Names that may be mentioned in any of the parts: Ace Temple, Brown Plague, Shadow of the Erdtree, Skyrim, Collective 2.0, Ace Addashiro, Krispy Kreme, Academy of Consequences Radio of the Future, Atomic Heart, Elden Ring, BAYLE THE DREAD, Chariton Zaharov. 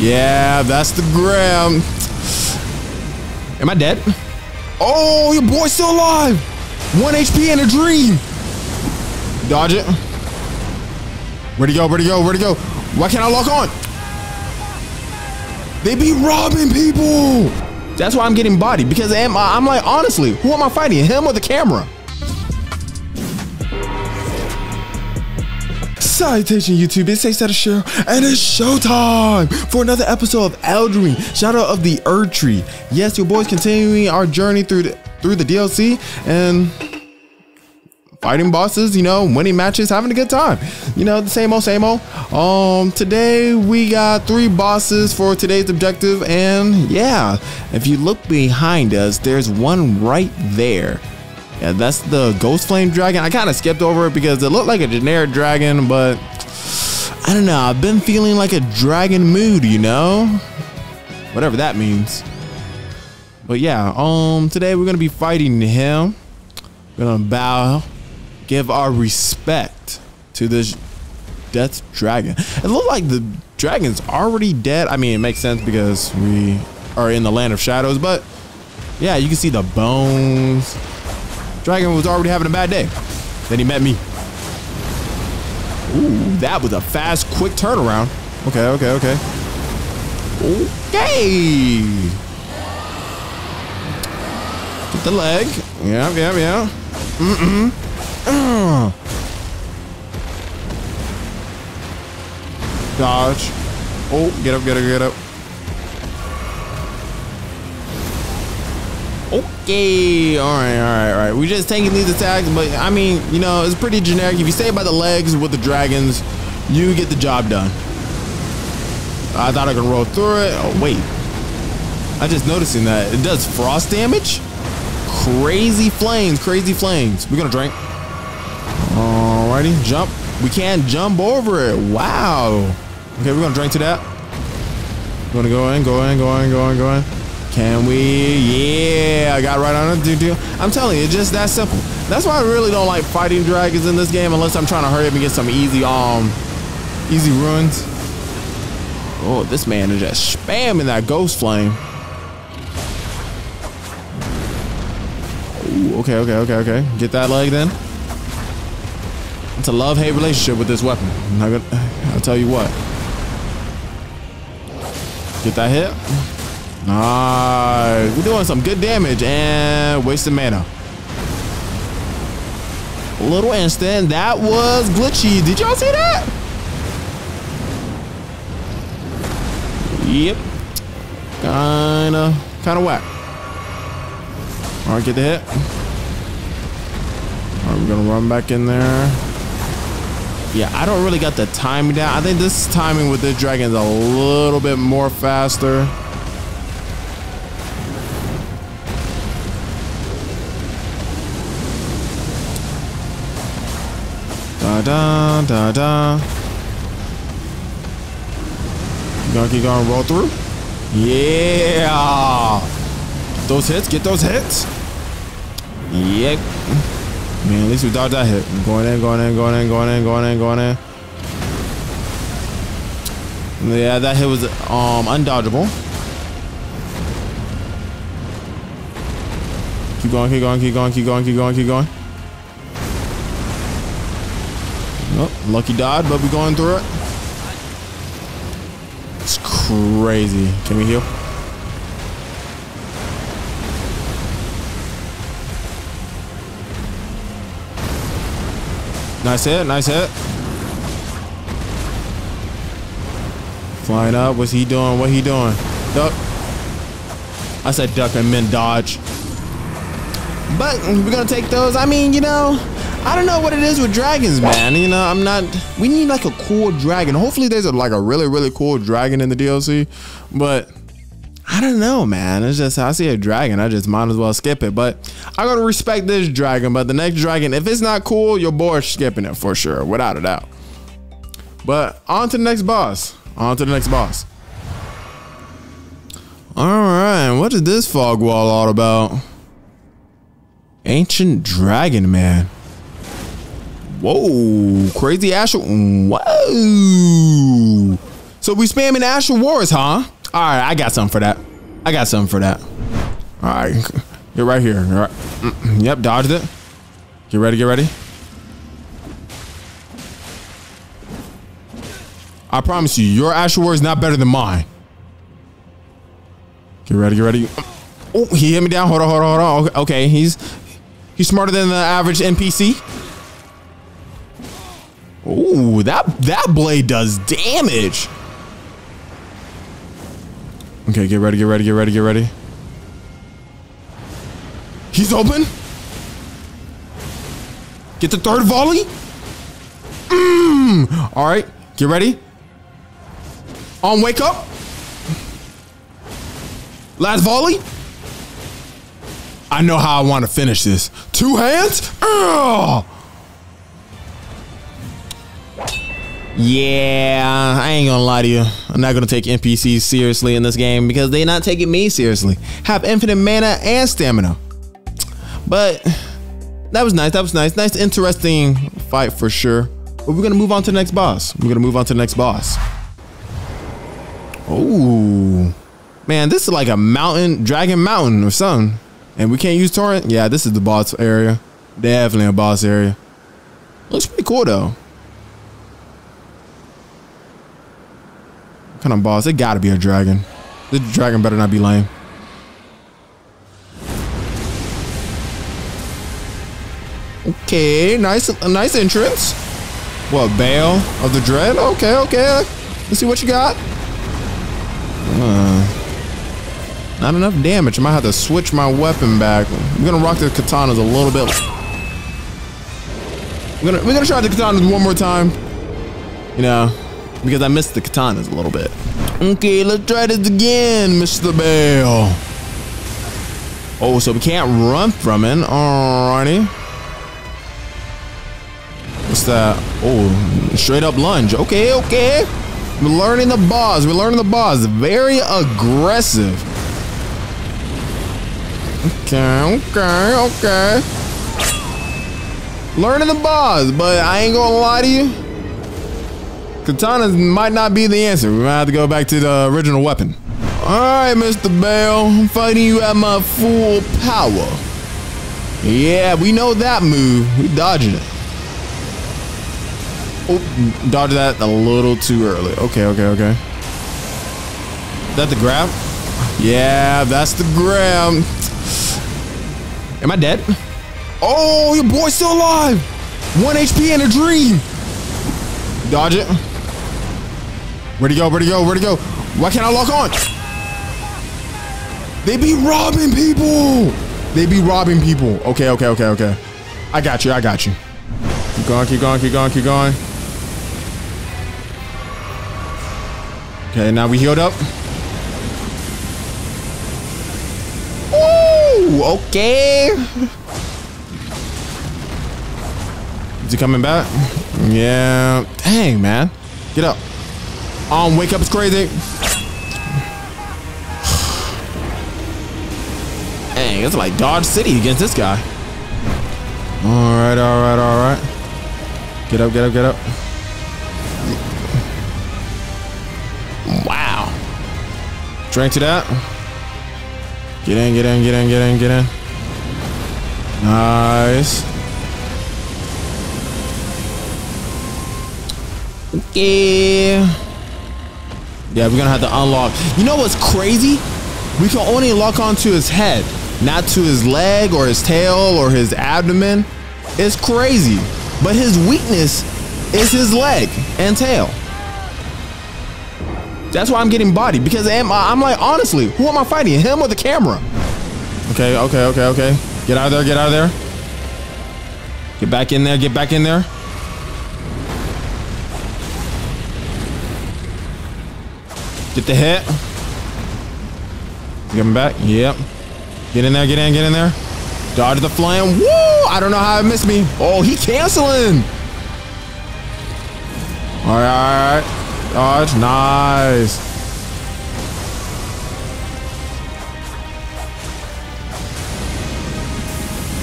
Yeah, that's the ground. Am I dead? Oh, your boy's still alive. 1 HP and a dream. Dodge it. Where'd he go? Where'd he go? Where'd he go? Why can't I lock on? They be robbing people. That's why I'm getting bodied, because I'm like, honestly, who am I fighting? Him or the camera? Salutation, YouTube, it's Ace Addashiro, and it's showtime for another episode of Elden Ring, Shadow of the Erdtree. Yes, your boy's continuing our journey through the DLC and fighting bosses, you know, winning matches, having a good time. You know, the same old, same old. Today we got 3 bosses for today's objective, and yeah, if you look behind us, there's one right there. Yeah, that's the ghost flame dragon. I kind of skipped over it because it looked like a generic dragon, but I don't know. I've been feeling like a dragon mood, you know, whatever that means. But yeah, today we're gonna be fighting him. We're gonna bow, give our respect to this death dragon. It looked like the dragon's already dead. I mean, it makes sense because we are in the land of shadows. But yeah, you can see the bones. Dragon was already having a bad day. Then he met me. Ooh, that was a fast, quick turnaround. Okay, okay, okay. Okay. Get the leg. Yeah, yeah, yeah. Mm-mm. Dodge. Oh, get up, get up, get up. Okay, all right. We're just taking these attacks, but I mean, you know, it's pretty generic. If you stay by the legs with the dragons, you get the job done. I thought I could roll through it. Oh, wait. I just noticing that it does frost damage. Crazy flames, crazy flames. We're gonna drink. Alrighty, jump. We can't jump over it. Wow. Okay, we're gonna drink to that. Gonna go in, go in, go in, go in, go in. Can we? Yeah, I got right on it. I'm telling you, it's just that simple. That's why I really don't like fighting dragons in this game unless I'm trying to hurry up and get some easy runs. Oh, this man is just spamming that ghost flame. Ooh, okay, okay, okay, okay. Get that leg then. It's a love-hate relationship with this weapon. I'll tell you what. Get that hit. Nice. We're doing some good damage and wasted mana. A little instant. That was glitchy. Did y'all see that? Yep. Kind of whack. All right, get the hit. All right, we're gonna run back in there. Yeah, I don't really got the timing down. I think this timing with this dragon is a little bit more faster. Da da da. You gonna keep going, roll through. Yeah. Get those hits. Get those hits. Yep. Man, at least we dodged that hit. Going in, going in, going in, going in, going in, going in. Yeah, that hit was undodgeable. Keep going, keep going, keep going, keep going, keep going, keep going. Oh, lucky dodge, but we're going through it. It's crazy. Can we heal? Nice hit, nice hit. Flying up. What's he doing? What he doing? Duck. I said duck and then dodge. But we're gonna take those. I mean, you know, I don't know what it is with dragons, man. You know, we need like a cool dragon. Hopefully there's a really, really cool dragon in the DLC, but I don't know, man. It's just, I see a dragon, I just might as well skip it, but I'm going to respect this dragon, but the next dragon, if it's not cool, your boy's skipping it for sure, without a doubt. But on to the next boss, on to the next boss. All right, what is this fog wall all about? Ancient dragon, man. Whoa, crazy ash. Whoa. So So we spamming Astral Wars, huh? All right, I got something for that. I got something for that. All right, you're right here. You're right. Yep, dodged it. Get ready, get ready. I promise you, your Astral Wars is not better than mine. Get ready, get ready. Oh, he hit me down. Hold on, hold on, hold on. Okay, he's smarter than the average NPC. Oh, that blade does damage. Okay, get ready, get ready, get ready, get ready. He's open. Get the third volley. All right, get ready. On wake up. Last volley. I know how I want to finish this. Two hands. Ugh. Yeah, I ain't gonna lie to you. I'm not gonna take NPCs seriously in this game because they're not taking me seriously. Have infinite mana and stamina. But that was nice. That was nice. Nice, interesting fight for sure. But we're gonna move on to the next boss. We're gonna move on to the next boss. Oh man, this is like a mountain, dragon mountain or something. And we can't use torrent. Yeah, this is the boss area. Definitely a boss area. Looks pretty cool though. Kind of boss, it gotta be a dragon. This dragon better not be lame. Okay, nice entrance. What, Bayle of the Dread? Okay, okay. Let's see what you got. Not enough damage. I might have to switch my weapon back. I'm gonna rock the katanas a little bit. We're gonna try the katanas one more time. You know. Because I missed the katanas a little bit. Okay, let's try this again, Mr. Bayle. Oh, so we can't run from it. Alrighty. What's that? Oh, straight up lunge. Okay, okay. We're learning the boss. We're learning the boss. Very aggressive. Okay, okay, okay. Learning the boss, but I ain't gonna lie to you. Katanas might not be the answer. We might have to go back to the original weapon. Alright, Mr. Bayle. I'm fighting you at my full power. Yeah, we know that move. We dodging it. Oh, dodged that a little too early. Okay, okay, okay. Is that the grab? Yeah, that's the grab. Am I dead? Oh, your boy's still alive. 1 HP and a dream. Dodge it. Where'd he go? Where'd he go? Where'd he go? Why can't I lock on? They be robbing people. They be robbing people. Okay, okay, okay, okay. I got you. I got you. Keep going, keep going, keep going, keep going. Okay, now we healed up. Ooh, okay. Is he coming back? Yeah. Dang, man. Get up. Wake up is crazy. Dang, it's like Dodge City against this guy. All right, all right, all right. Get up, get up, get up. Wow. Drink to that. Get in, get in, get in, get in, get in. Nice. Yeah. Yeah, we're gonna have to unlock. You know what's crazy? We can only lock onto his head, not to his leg or his tail or his abdomen. It's crazy. But his weakness is his leg and tail. That's why I'm getting bodied, because I'm like, honestly, who am I fighting? Him or the camera? Okay, okay, okay, okay. Get out of there, get out of there. Get back in there, get back in there. Get the hit. Get him back. Yep. Get in there. Get in. Get in there. Dodge the flame. Woo! I don't know how it missed me. Oh, he canceling. All right. Dodge. Nice.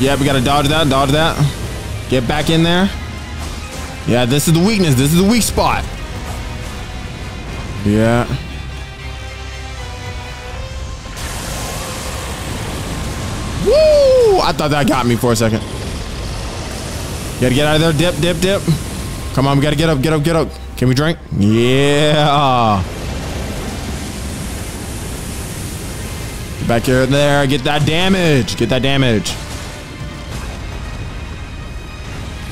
Yeah, we got to dodge that. Dodge that. Get back in there. Yeah, this is the weakness. This is the weak spot. Yeah. Woo! I thought that got me for a second. Gotta get out of there. Dip, dip, dip. Come on, we gotta get up, get up, get up. Can we drink? Yeah. Get back here and there. Get that damage. Get that damage.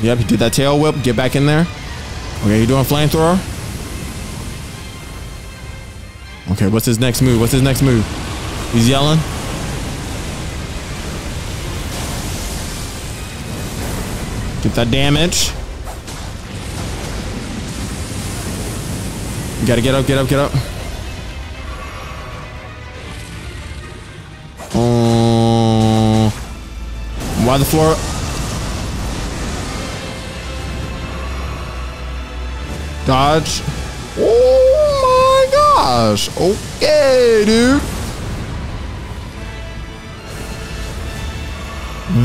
Yep, get that tail whip. Get back in there. Okay, you doing flamethrower? Okay, what's his next move? What's his next move? He's yelling. Get that damage. You gotta get up, get up, get up. Why the floor? Dodge. Oh my gosh. Okay, dude.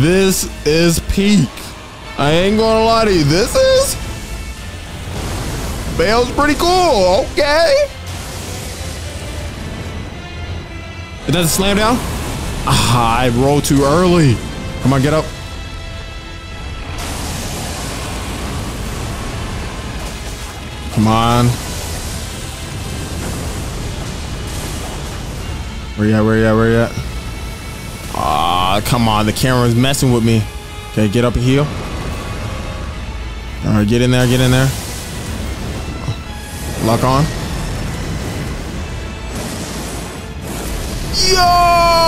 This is peak. I ain't gonna lie to you. This is Bayle's pretty cool. Okay. It doesn't slam down. Ah, I rolled too early. Come on, get up. Come on. Where you at? Where you at? Where you at? Ah, come on. The camera's messing with me. Okay, get up and heal. All right, get in there, get in there. Lock on. Yo!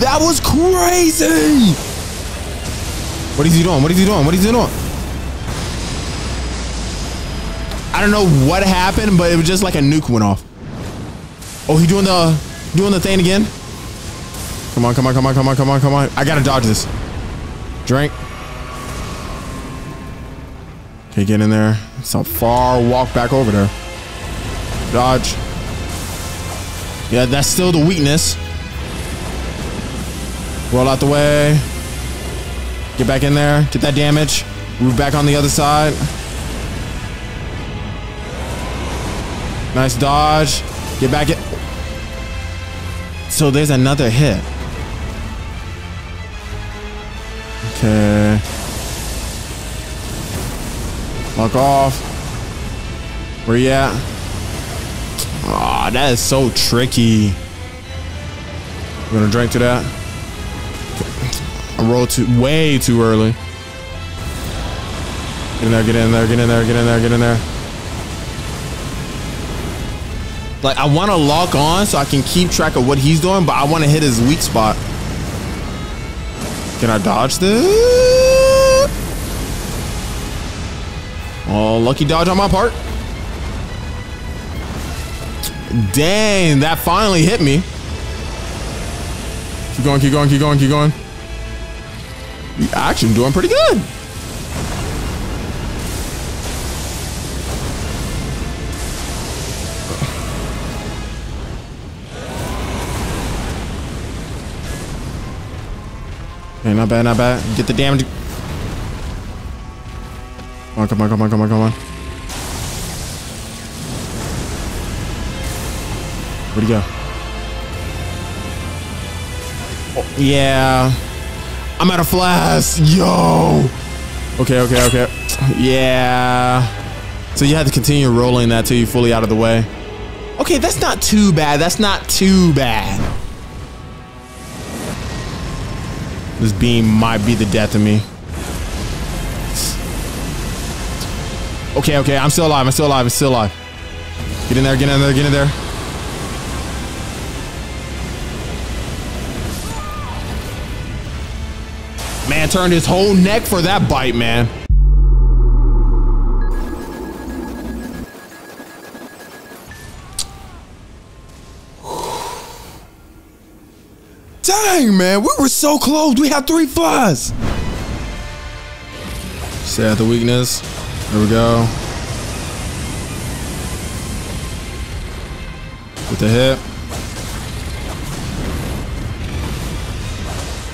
That was crazy! What is he doing? What is he doing? What is he doing? I don't know what happened, but it was just like a nuke went off. Oh, he doing the thing again? Come on, come on, come on, come on, come on, come on. I gotta dodge this. Drink. Okay, get in there. It's a far walk back over there. Dodge. Yeah, that's still the weakness. Roll out the way. Get back in there. Get that damage. Move back on the other side. Nice dodge. Get back in. So there's another hit. Okay. Fuck off. Where you at? Aw, oh, that is so tricky. We're gonna drink to that. I rolled way too early. Get in there, get in there, get in there, get in there, get in there. Like, I wanna lock on so I can keep track of what he's doing, but I wanna hit his weak spot. Can I dodge this? Oh, lucky dodge on my part. Dang, that finally hit me. Keep going, keep going, keep going, keep going. You're actually doing pretty good. Hey, not bad, not bad. Get the damage. Come on, come on, come on, come on, come on. Where'd he go? Oh, yeah. I'm out of flash. Yo. Okay, okay, okay. Yeah. So you had to continue rolling that till you're fully out of the way. Okay, that's not too bad. That's not too bad. This beam might be the death of me. Okay, okay, I'm still alive, I'm still alive, I'm still alive. Get in there, get in there, get in there. Man, turned his whole neck for that bite, man. Dang, man, we were so close. We had 3 flies. Stay out the weakness. There we go. With the hip.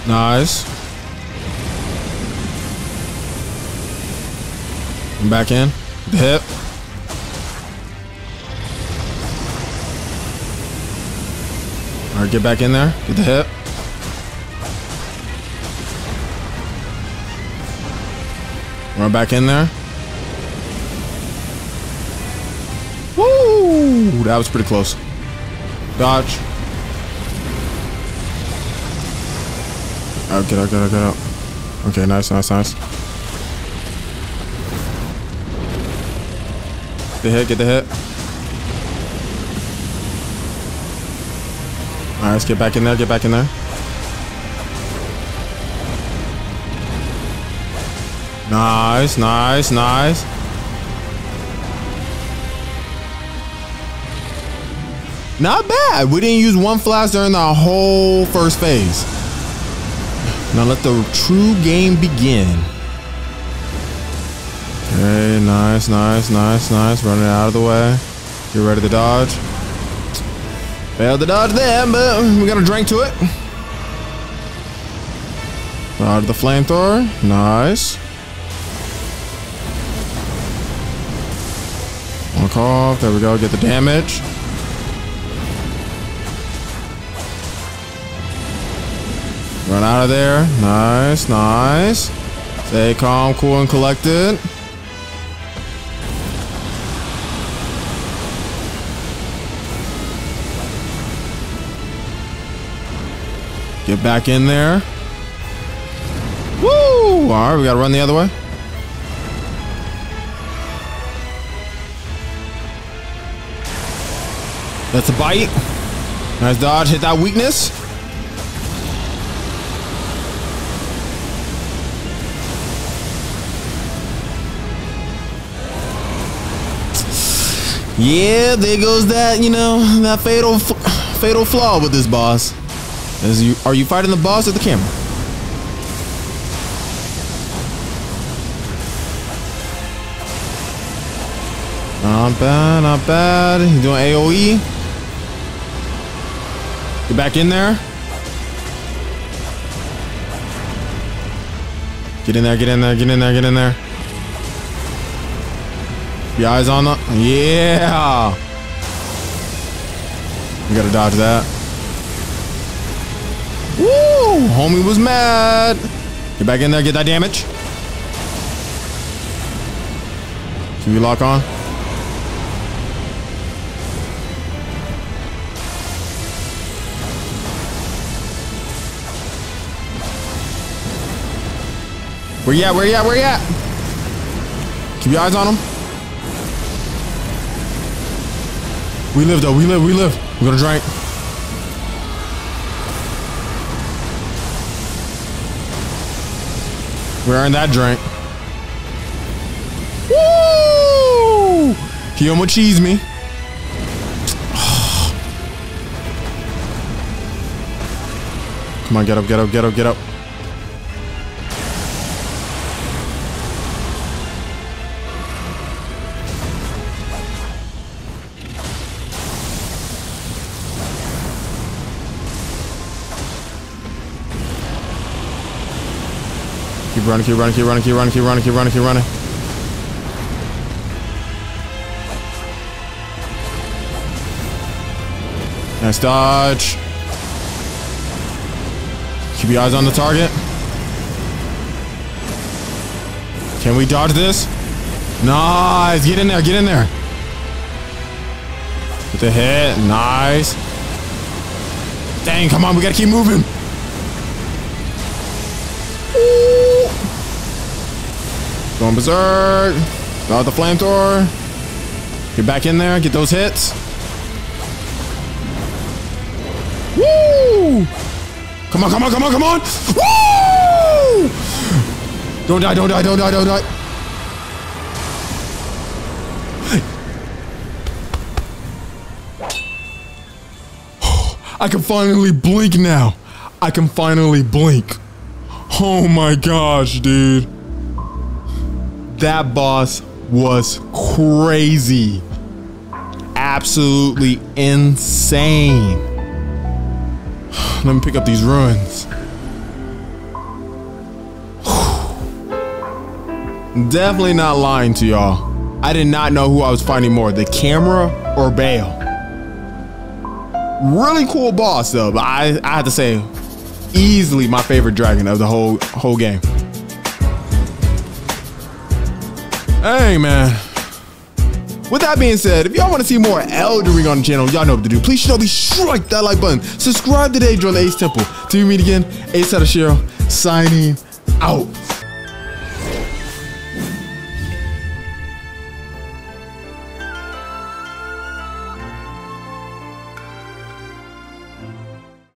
Nice. I'm back in. The hip. Alright, get back in there. Get the hit. Run back in there. Woo! That was pretty close. Dodge. Alright, get out, get out, get out. Okay, nice, nice, nice. Get the hit, get the hit. Alright, let's get back in there, get back in there. Nice, nice, nice. Not bad. We didn't use one flash during the whole first phase. Now let the true game begin. Okay, nice, nice, nice, nice. Running out of the way. Get ready to dodge. Failed to dodge there, but we got a drink to it. Out of the flamethrower. Nice. Off. There we go. Get the damage. Run out of there. Nice, nice. Stay calm, cool, and collected. Get back in there. Woo! All right, we gotta run the other way. That's a bite. Nice dodge. Hit that weakness. Yeah, there goes that, you know, that fatal flaw with this boss. Are you fighting the boss or the camera? Not bad, not bad. He's doing AOE. Get back in there. Get in there, get in there, get in there, get in there. Your eyes on the... Yeah! We gotta dodge that. Woo! Homie was mad. Get back in there, get that damage. Can we lock on? Where you at? Where you at? Where you at? Keep your eyes on him. We live though. We live. We live. We're gonna drink. We earned that drink. Woo! He almost cheesed me. Come on, get up, get up, get up, get up. Keep running, keep running, keep running, keep running, keep running, keep running, keep running. Nice dodge. Keep your eyes on the target. Can we dodge this? Nice. Get in there, get in there. With the hit. Nice. Dang, come on, we gotta keep moving. Going berserk. Out the flamethrower. Get back in there. Get those hits. Woo! Come on, come on, come on, come on! Woo! Don't die, don't die, don't die, don't die. I can finally blink now. I can finally blink. Oh my gosh, dude. That boss was crazy. Absolutely insane. Let me pick up these ruins. Definitely not lying to y'all. I did not know who I was fighting more, the camera or Bayle. Really cool boss though, but I have to say, easily my favorite dragon of the whole game. Hey man. With that being said, if y'all want to see more Elden Ring on the channel, y'all know what to do. Please strike that like button. Subscribe today, join the Ace Temple. Till we meet again, Ace Addashiro, signing out.